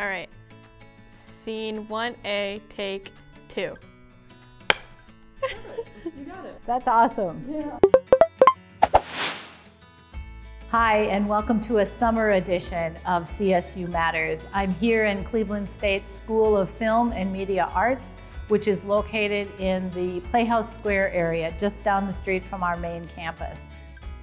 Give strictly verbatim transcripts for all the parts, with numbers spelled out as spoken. All right, scene one A, take two. You got it. That's awesome. Yeah. Hi, and welcome to a summer edition of C S U Matters. I'm here in Cleveland State School of Film and Media Arts, which is located in the Playhouse Square area, just down the street from our main campus.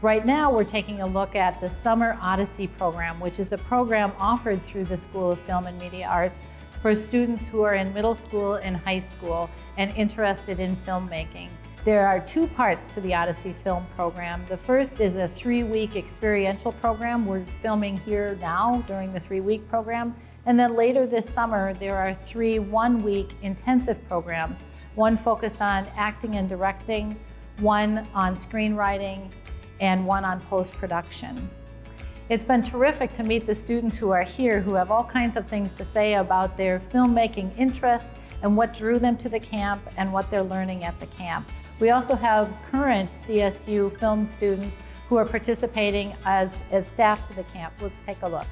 Right now, we're taking a look at the Summer Odyssey program, which is a program offered through the School of Film and Media Arts for students who are in middle school and high school and interested in filmmaking. There are two parts to the Odyssey Film Program. The first is a three-week experiential program. We're filming here now during the three-week program. And then later this summer, there are three one-week intensive programs, one focused on acting and directing, one on screenwriting, and one on post-production. It's been terrific to meet the students who are here who have all kinds of things to say about their filmmaking interests and what drew them to the camp and what they're learning at the camp. We also have current C S U film students who are participating as, as staff to the camp. Let's take a look.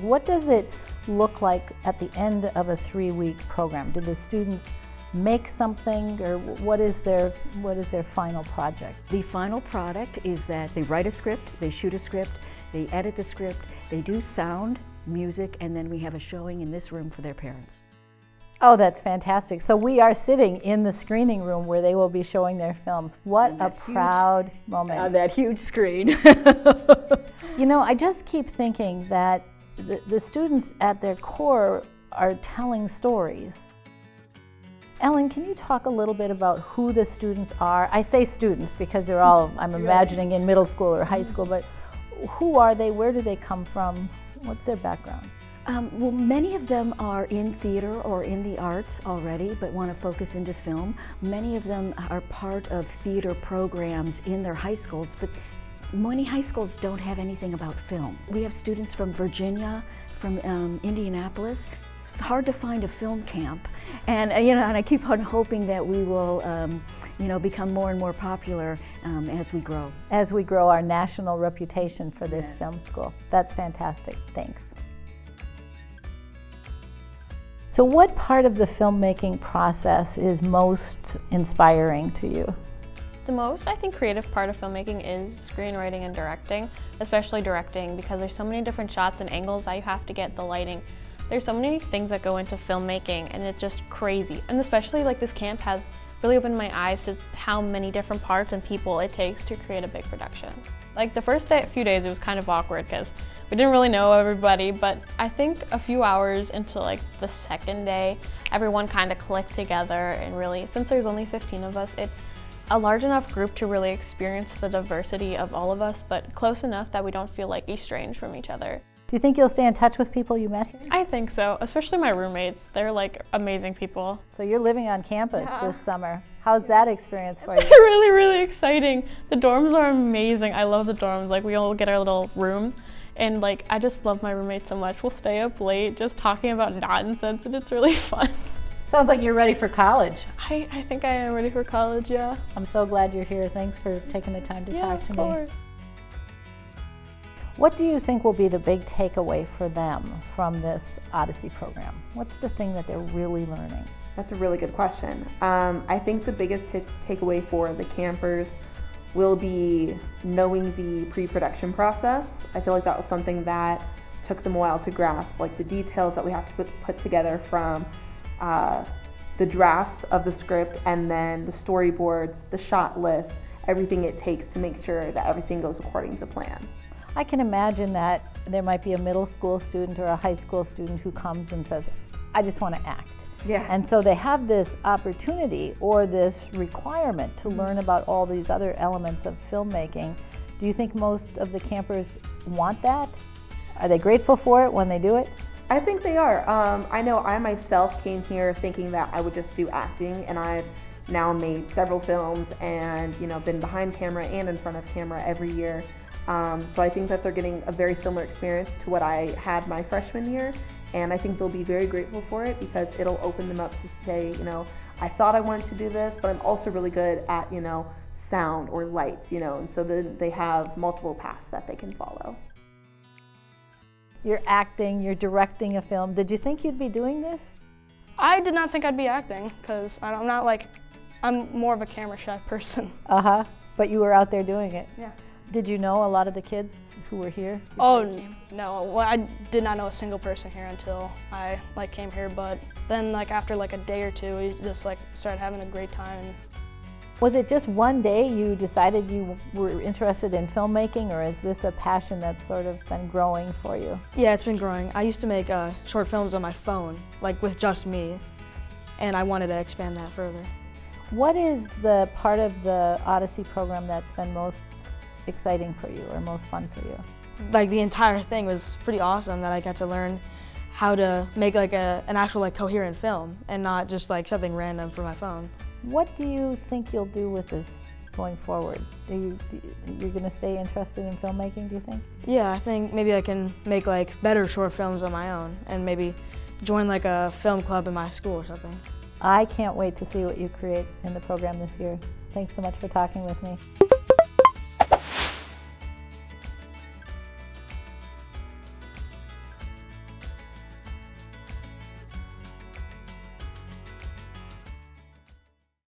What does it look like at the end of a three-week program? Do the students make something, or what is their what is their final project? The final product is that they write a script, they shoot a script, they edit the script, they do sound, music, and then we have a showing in this room for their parents. Oh, that's fantastic. So we are sitting in the screening room where they will be showing their films. What a proud moment. On that huge screen. You know, I just keep thinking that the, the students at their core are telling stories. Ellen, can you talk a little bit about who the students are? I say students because they're all, I'm imagining, in middle school or high school, but who are they? Where do they come from? What's their background? Um, well, many of them are in theater or in the arts already, but want to focus into film. Many of them are part of theater programs in their high schools, but many high schools don't have anything about film. We have students from Virginia, from um, Indianapolis. Hard to find a film camp, and you know, and I keep on hoping that we will, um, you know, become more and more popular um, as we grow. As we grow our national reputation for this yes. film school. That's fantastic. Thanks. So, what part of the filmmaking process is most inspiring to you? The most, I think, creative part of filmmaking is screenwriting and directing, especially directing, because there's so many different shots and angles that you have to get, the lighting. There's so many things that go into filmmaking, and it's just crazy. And especially like this camp has really opened my eyes to how many different parts and people it takes to create a big production. Like the first day, few days, it was kind of awkward because we didn't really know everybody, but I think a few hours into like the second day, everyone kind of clicked together, and really, since there's only fifteen of us, it's a large enough group to really experience the diversity of all of us, but close enough that we don't feel like estranged from each other. Do you think you'll stay in touch with people you met here? I think so, especially my roommates. They're like amazing people. So you're living on campus yeah. this summer. How's that experience for you? It's really, really exciting. The dorms are amazing. I love the dorms. Like, we all get our little room, and like, I just love my roommates so much. We'll stay up late just talking about nonsense, and it's really fun. Sounds like you're ready for college. I, I think I am ready for college, yeah. I'm so glad you're here. Thanks for taking the time to yeah, talk to of me. Course. What do you think will be the big takeaway for them from this Odyssey program? What's the thing that they're really learning? That's a really good question. Um, I think the biggest takeaway for the campers will be knowing the pre-production process. I feel like that was something that took them a while to grasp, like the details that we have to put, put together from uh, the drafts of the script and then the storyboards, the shot list, everything it takes to make sure that everything goes according to plan. I can imagine that there might be a middle school student or a high school student who comes and says, I just want to act. Yeah. And so they have this opportunity or this requirement to learn about all these other elements of filmmaking. Do you think most of the campers want that? Are they grateful for it when they do it? I think they are. Um, I know I myself came here thinking that I would just do acting, and I've now made several films and, you know, been behind camera and in front of camera every year. Um, so I think that they're getting a very similar experience to what I had my freshman year, and I think they'll be very grateful for it because it'll open them up to say, you know, I thought I wanted to do this, but I'm also really good at, you know, sound or lights, you know, and so then they have multiple paths that they can follow. You're acting, you're directing a film. Did you think you'd be doing this? I did not think I'd be acting, because I'm not like, I'm more of a camera shy person. Uh-huh, but you were out there doing it. Yeah. Did you know a lot of the kids who were here? Oh, no, well, I did not know a single person here until I like came here, but then like after like a day or two, we just like started having a great time. Was it just one day you decided you were interested in filmmaking, or is this a passion that's sort of been growing for you? Yeah, it's been growing. I used to make uh, short films on my phone, like with just me, and I wanted to expand that further. What is the part of the Odyssey program that's been most exciting for you or most fun for you? Like the entire thing was pretty awesome, that I got to learn how to make like a, an actual like coherent film and not just like something random for my phone. What do you think you'll do with this going forward? Do you, do you, you're going to stay interested in filmmaking, do you think? Yeah, I think maybe I can make like better short films on my own and maybe join like a film club in my school or something. I can't wait to see what you create in the program this year. Thanks so much for talking with me.